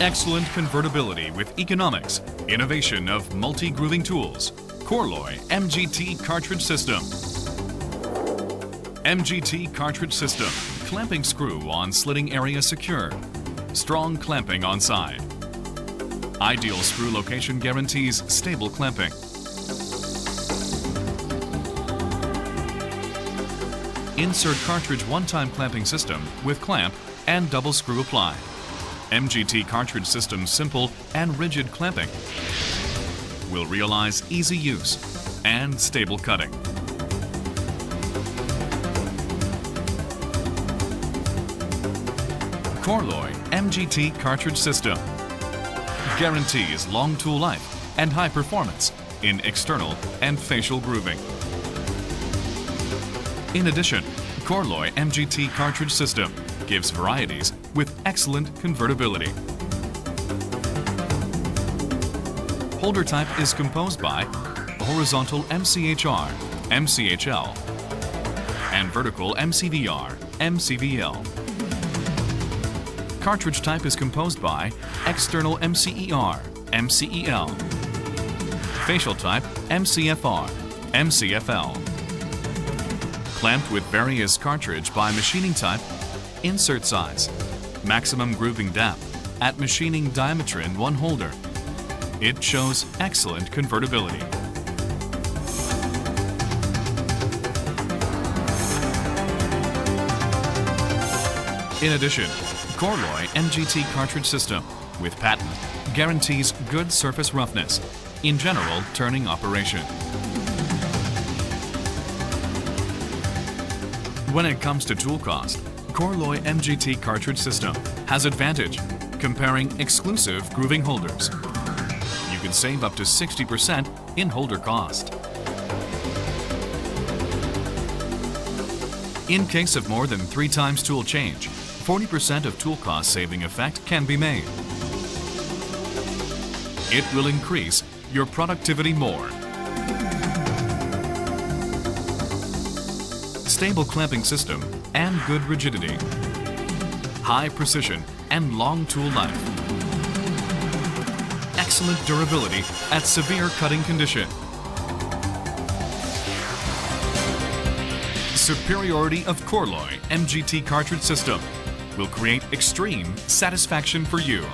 Excellent convertibility with economics, innovation of multi-grooving tools. Korloy MGT cartridge system. MGT cartridge system. Clamping screw on slitting area secure. Strong clamping on side. Ideal screw location guarantees stable clamping. Insert cartridge one-time clamping system with clamp and double screw applied. MGT cartridge system simple and rigid clamping will realize easy use and stable cutting. Korloy MGT cartridge system guarantees long tool life and high performance in external and facial grooving. In addition, Korloy MGT cartridge system gives varieties with excellent convertibility. Holder type is composed by horizontal MCHR, MCHL, and vertical MCVR, MCVL. Cartridge type is composed by external MCER, MCEL. Facial type MCFR, MCFL. Clamped with various cartridge by machining type, insert size, maximum grooving depth at machining diameter in one holder. It shows excellent convertibility. In addition, Korloy MGT cartridge system with patent guarantees good surface roughness in general turning operation. When it comes to tool cost, Korloy MGT cartridge system has advantage comparing exclusive grooving holders. You can save up to 60% in holder cost. In case of more than 3 times tool change, 40% of tool cost saving effect can be made. It will increase your productivity more. Stable clamping system and good rigidity. High precision and long tool life. Excellent durability at severe cutting condition. Superiority of Korloy MGT cartridge system will create extreme satisfaction for you.